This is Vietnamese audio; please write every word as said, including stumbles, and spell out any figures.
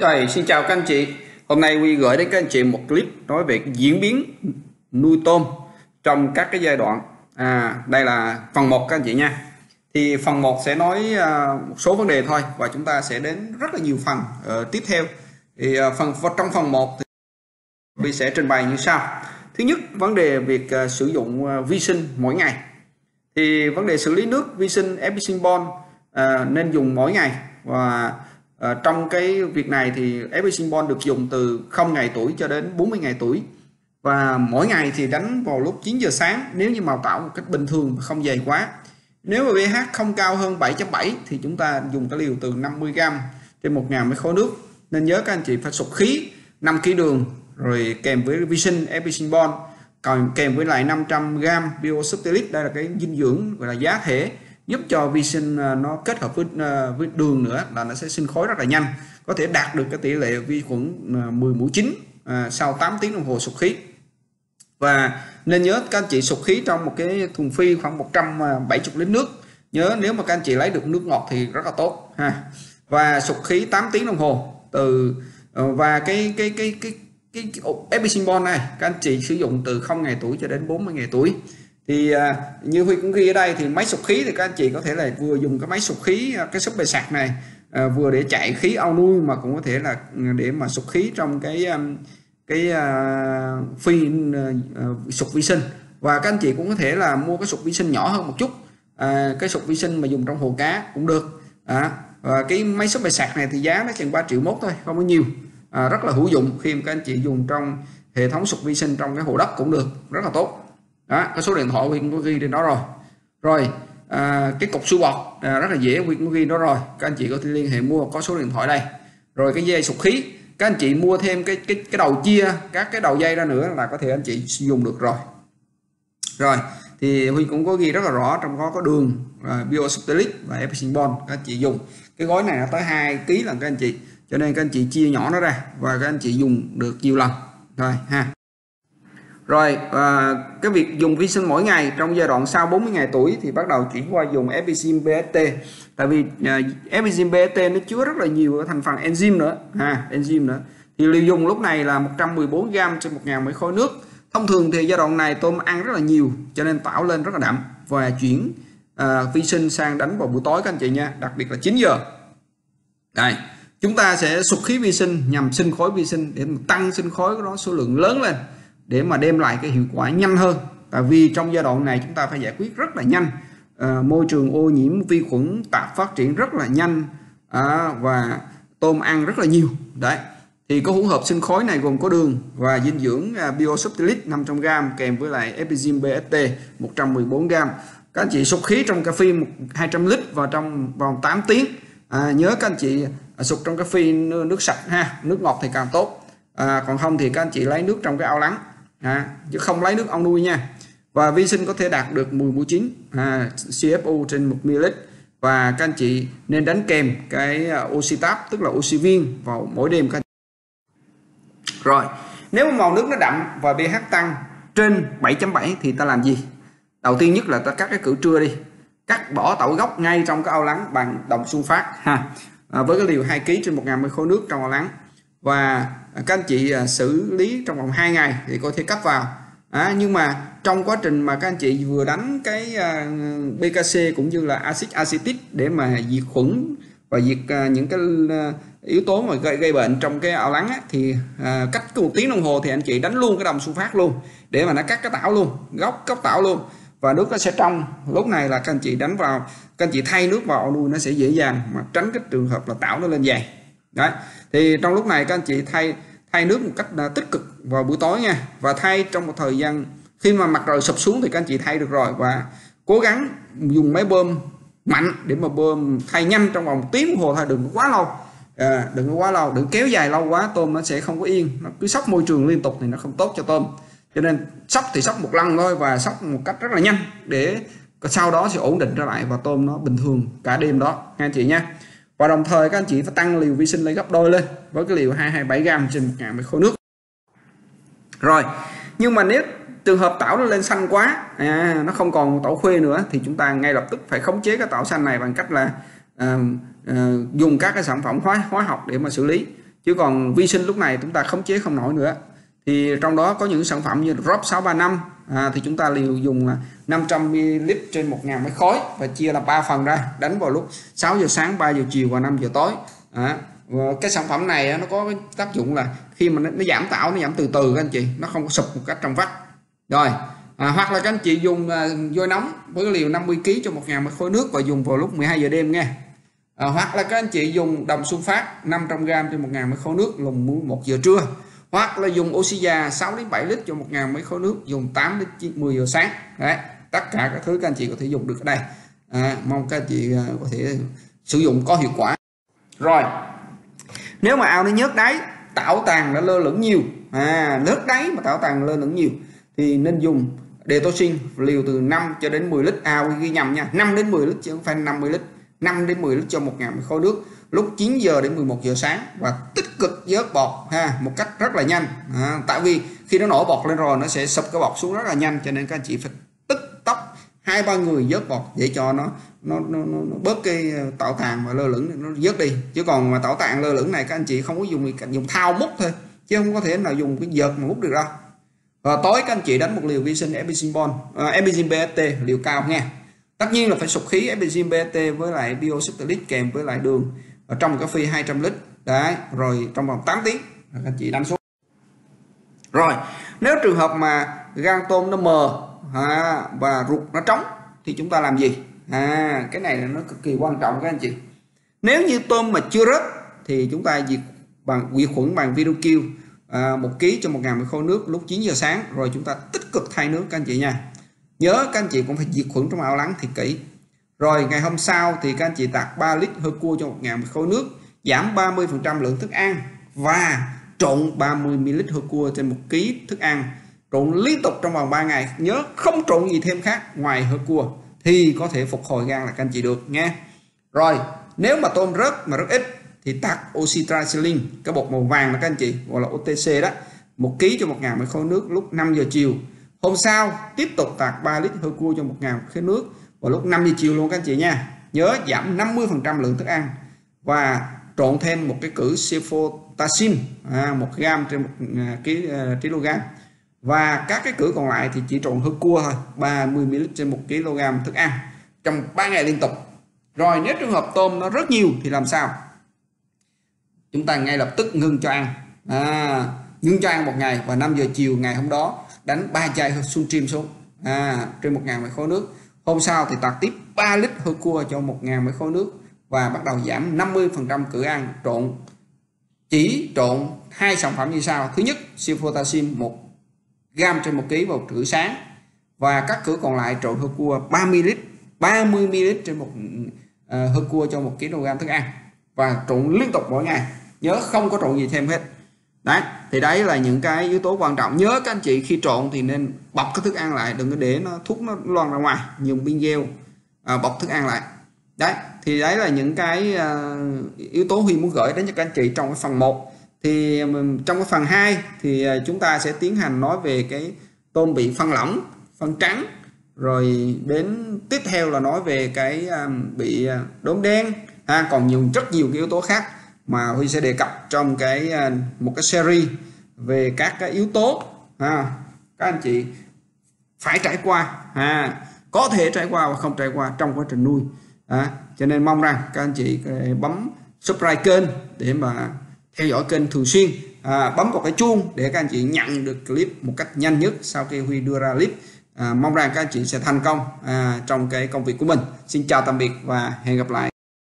Rồi, xin chào các anh chị. Hôm nay Huy gửi đến các anh chị một clip nói về diễn biến nuôi tôm trong các cái giai đoạn. À, đây là phần một các anh chị nha. Thì phần một sẽ nói một số vấn đề thôi và chúng ta sẽ đến rất là nhiều phần uh, tiếp theo. Thì uh, phần trong phần một thì Huy sẽ trình bày như sau. Thứ nhất, vấn đề việc uh, sử dụng uh, vi sinh mỗi ngày. Thì vấn đề xử lý nước vi sinh Epicin pond uh, nên dùng mỗi ngày, và À, trong cái việc này thì Epicin pond được dùng từ không ngày tuổi cho đến bốn mươi ngày tuổi, và mỗi ngày thì đánh vào lúc chín giờ sáng nếu như màu tạo một cách bình thường mà không dày quá. Nếu mà pH không cao hơn bảy phẩy bảy thì chúng ta dùng cái liều từ năm mươi gam trên một ngàn mét khối nước. Nên nhớ các anh chị phải sụp khí năm ký đường rồi kèm với vi sinh Epicin pond, còn kèm với lại năm trăm gam Biosubtilis, đây là cái dinh dưỡng gọi là giá thể, giúp cho vi sinh nó kết hợp với, với đường nữa là nó sẽ sinh khối rất là nhanh, có thể đạt được cái tỷ lệ vi khuẩn mười mũ chín à, sau tám tiếng đồng hồ sục khí. Và nên nhớ các anh chị sục khí trong một cái thùng phi khoảng một trăm bảy mươi lít nước. Nhớ nếu mà các anh chị lấy được nước ngọt thì rất là tốt ha. Và sục khí tám tiếng đồng hồ từ và cái cái cái cái cái, cái, cái Epicin pond này các anh chị sử dụng từ không ngày tuổi cho đến bốn mươi ngày tuổi. Thì à, như Huy cũng ghi ở đây thì máy sục khí thì các anh chị có thể là vừa dùng cái máy sục khí, cái súp bề sạc này à, vừa để chạy khí ao nuôi, mà cũng có thể là để mà sục khí trong cái cái à, phi à, sục vi sinh. Và các anh chị cũng có thể là mua cái sục vi sinh nhỏ hơn một chút, à, cái sục vi sinh mà dùng trong hồ cá cũng được à, và cái máy súp bề sạc này thì giá nó chừng ba triệu mốt thôi, không có nhiều à, rất là hữu dụng khi mà các anh chị dùng trong hệ thống sục vi sinh trong cái hồ đất cũng được, rất là tốt. Đó, cái số điện thoại Huy cũng có ghi trên đó rồi. Rồi à, cái cục su bọt à, rất là dễ, Huy cũng ghi đó rồi, các anh chị có thể liên hệ mua, có số điện thoại đây. Rồi cái dây sục khí, các anh chị mua thêm cái cái cái đầu chia, các cái đầu dây ra nữa là có thể anh chị dùng được rồi. Rồi thì Huy cũng có ghi rất là rõ, trong đó có đường à, Biosubtilis và Epicin pond, các anh chị dùng cái gói này là tới hai ký lần các anh chị, cho nên các anh chị chia nhỏ nó ra và các anh chị dùng được nhiều lần rồi ha. Rồi à, cái việc dùng vi sinh mỗi ngày trong giai đoạn sau bốn mươi ngày tuổi thì bắt đầu chuyển qua dùng Epizym pê ét tê. Tại vì à, Epizym pê ét tê nó chứa rất là nhiều thành phần enzyme nữa, à, enzyme nữa. Thì liều dùng lúc này là một trăm mười bốn gam trên một ngàn ml khối nước. Thông thường thì giai đoạn này tôm ăn rất là nhiều cho nên tảo lên rất là đậm, và chuyển à, vi sinh sang đánh vào buổi tối các anh chị nha, đặc biệt là chín giờ. Đây, chúng ta sẽ sục khí vi sinh nhằm sinh khối vi sinh để tăng sinh khối của nó số lượng lớn lên, để mà đem lại cái hiệu quả nhanh hơn. Tại vì trong giai đoạn này chúng ta phải giải quyết rất là nhanh, à, môi trường ô nhiễm, vi khuẩn tạp phát triển rất là nhanh, à, và tôm ăn rất là nhiều. Đấy, thì có hỗn hợp sinh khối này gồm có đường và dinh dưỡng à, Biosubtilis năm trăm gam kèm với lại Epizym pê ét tê một trăm mười bốn gam. Các anh chị sục khí trong cà phê hai trăm lít vào trong vòng tám tiếng. À, nhớ các anh chị sục trong cà phê nước sạch ha, nước ngọt thì càng tốt. À, còn không thì các anh chị lấy nước trong cái ao lắng. À, chứ không lấy nước ao nuôi nha. Và vi sinh có thể đạt được mười mũ chín à, xê ép ô trên một mi-li-lít. Và các anh chị nên đánh kèm cái Oxytab, tức là oxy viên, vào mỗi đêm các anh chị. Rồi, nếu mà màu nước nó đậm và pH tăng trên bảy phẩy bảy thì ta làm gì? Đầu tiên nhất là ta cắt cái củ trưa đi, cắt bỏ tẩu gốc ngay trong cái ao lắng bằng đồng xung phát ha. À, với cái liều hai ký trên một ngàn ml khối nước trong ao lắng. Và các anh chị xử lý trong vòng hai ngày thì có thể cấp vào à, nhưng mà trong quá trình mà các anh chị vừa đánh cái bê ca xê cũng như là Acid Acetic để mà diệt khuẩn và diệt những cái yếu tố mà gây, gây bệnh trong cái ao lắng á, thì à, cách một tiếng đồng hồ thì anh chị đánh luôn cái đồng xu phát luôn, để mà nó cắt cái tảo luôn, gốc cốc tảo luôn, và nước nó sẽ trong. Lúc này là các anh chị đánh vào, các anh chị thay nước vào ao nuôi nó sẽ dễ dàng, mà tránh cái trường hợp là tảo nó lên dày. Đấy, thì trong lúc này các anh chị thay thay nước một cách tích cực vào buổi tối nha, và thay trong một thời gian khi mà mặt trời sụp xuống thì các anh chị thay được rồi, và cố gắng dùng máy bơm mạnh để mà bơm thay nhanh trong vòng tiếng đồng hồ thôi, đừng có quá lâu à, đừng có quá lâu, đừng kéo dài lâu quá tôm nó sẽ không có yên, nó cứ sốc môi trường liên tục thì nó không tốt cho tôm. Cho nên sốc thì sốc một lần thôi, và sốc một cách rất là nhanh để sau đó sẽ ổn định trở lại và tôm nó bình thường cả đêm đó nghe anh chị nha. Và đồng thời các anh chị phải tăng liều vi sinh lên gấp đôi lên, với cái liều hai trăm hai mươi bảy gam trên một ngàn mét khối nước. Rồi, nhưng mà nếu trường hợp tảo nó lên xanh quá, à, nó không còn tảo khuê nữa, thì chúng ta ngay lập tức phải khống chế cái tảo xanh này bằng cách là à, à, dùng các cái sản phẩm hóa hóa học để mà xử lý. chứ còn vi sinh lúc này chúng ta khống chế không nổi nữa. Thì trong đó có những sản phẩm như Drop sáu ba năm à, thì chúng ta liều dùng năm trăm mi li lít trên một ngàn mét khối và chia là ba phần ra, đánh vào lúc sáu giờ sáng, ba giờ chiều và năm giờ tối à. Và cái sản phẩm này nó có cái tác dụng là khi mà nó, nó giảm tảo, nó giảm từ từ các anh chị, nó không có sụp một cách trong vắt rồi. À, hoặc là các anh chị dùng uh, vôi nóng với liều năm mươi ki lô gam cho một ngàn mét khối nước và dùng vào lúc mười hai giờ đêm nghe. À, hoặc là các anh chị dùng đồng xung phát năm trăm gam cho một ngàn mét khối nước dùng một giờ trưa. Hoặc là dùng oxy già sáu đến bảy lít cho một ngàn mấy khối nước dùng tám đến mười giờ sáng. Đấy, tất cả các thứ các anh chị có thể dùng được ở đây. À, mong các anh chị có thể sử dụng có hiệu quả. Rồi, nếu mà ao nó nhớt đáy, tảo tàn đã lơ lửng nhiều, à, nhớt đáy mà tảo tàn lơ lửng nhiều thì nên dùng Detoxin liều từ năm cho đến mười lít, ao ghi nhầm nha, năm đến mười lít chứ không phải năm mươi lít, năm đến mười lít cho một ngàn mấy khối nước lúc chín giờ đến mười một giờ sáng và tích cực vớt bọt ha một cách rất là nhanh à, tại vì khi nó nổ bọt lên rồi nó sẽ sụp cái bọt xuống rất là nhanh, cho nên các anh chị phải tức tốc hai ba người vớt bọt để cho nó nó, nó nó nó bớt cái tạo tàn và lơ lửng, nó vớt đi. Chứ còn mà tạo tàn lơ lửng này các anh chị không có dùng dùng thao múc thôi, chứ không có thể nào dùng cái vợt mà múc được đâu. Và tối các anh chị đánh một liều vi sinh Epicin pond, uh, Epizym pê ét tê liều cao nghe. Tất nhiên là phải sục khí Epicin pê ét tê với lại Biosubtilis kèm với lại đường ở trong cái phi hai trăm lít. Đấy, rồi trong vòng tám tiếng các anh chị đánh xuống. Rồi, nếu trường hợp mà gan tôm nó mờ à, và ruột nó trống thì chúng ta làm gì? À, cái này là nó cực kỳ quan trọng các anh chị. Nếu như tôm mà chưa rớt thì chúng ta diệt bằng diệt khuẩn bằng Virokill à, một ki lô gam cho một ngàn khối nước lúc chín giờ sáng, rồi chúng ta tích cực thay nước các anh chị nha. Nhớ các anh chị cũng phải diệt khuẩn trong ao lắng thiệt kỹ. Rồi ngày hôm sau thì các anh chị tạt ba lít Herbcure cho một ngàn khối nước, giảm ba mươi phần trăm lượng thức ăn và trộn ba mươi mi li lít Herbcure trên một ki lô gam thức ăn, trộn liên tục trong vòng ba ngày. Nhớ không trộn gì thêm khác ngoài Herbcure thì có thể phục hồi gan là các anh chị được nghe. Rồi nếu mà tôm rớt mà rất ít thì tạt Oxytetracycline, cái bột màu vàng là các anh chị gọi là ô tê xê đó, một ki lô gam cho một ngàn khối nước lúc năm giờ chiều. Hôm sau tiếp tục tạt ba lít Herbcure cho một ngàn khối nước vào lúc năm giờ chiều luôn các anh chị nha. Nhớ giảm năm mươi phần trăm lượng thức ăn và trộn thêm một cái cử Cefotaxim à, một gam trên một ki lô gam và các cái cử còn lại thì chỉ trộn Herbcure thôi, ba mươi mi li lít trên một ki lô gam thức ăn trong ba ngày liên tục. Rồi nếu trường hợp tôm nó rất nhiều thì làm sao? Chúng ta ngay lập tức ngưng cho ăn à, ngưng cho ăn một ngày và năm giờ chiều ngày hôm đó đánh ba chai sunstream xuống à, trên một ngàn mấy khối nước. Hôm sau thì tạt tiếp ba lít Herbcure cho một ngàn mấy khối nước và bắt đầu giảm năm mươi phần trăm cử ăn, trộn chỉ trộn hai sản phẩm như sau. Thứ nhất, Cefotaxim một gam trên một ki lô gam vào cử sáng và các cử còn lại trộn Herbcure ba mươi mi li lít trên một uh, Herbcure cho một ki lô gam thức ăn và trộn liên tục mỗi ngày. Nhớ không có trộn gì thêm hết. Đấy, thì đấy là những cái yếu tố quan trọng. Nhớ các anh chị khi trộn thì nên bọc cái thức ăn lại, đừng có để nó thuốc nó loang ra ngoài, dùng pin gel à, bọc thức ăn lại. Đấy, thì đấy là những cái à, yếu tố Huy muốn gửi đến cho các anh chị trong cái phần một. Thì trong cái phần hai thì chúng ta sẽ tiến hành nói về cái tôm bị phân lỏng, phân trắng, rồi đến tiếp theo là nói về cái à, bị đốm đen, à, còn nhiều rất nhiều cái yếu tố khác mà Huy sẽ đề cập trong cái một cái series về các cái yếu tố à, các anh chị phải trải qua à, có thể trải qua và không trải qua trong quá trình nuôi à, cho nên mong rằng các anh chị bấm subscribe kênh để mà theo dõi kênh thường xuyên à, bấm vào cái chuông để các anh chị nhận được clip một cách nhanh nhất sau khi Huy đưa ra clip à, mong rằng các anh chị sẽ thành công à, trong cái công việc của mình. Xin chào tạm biệt và hẹn gặp lại.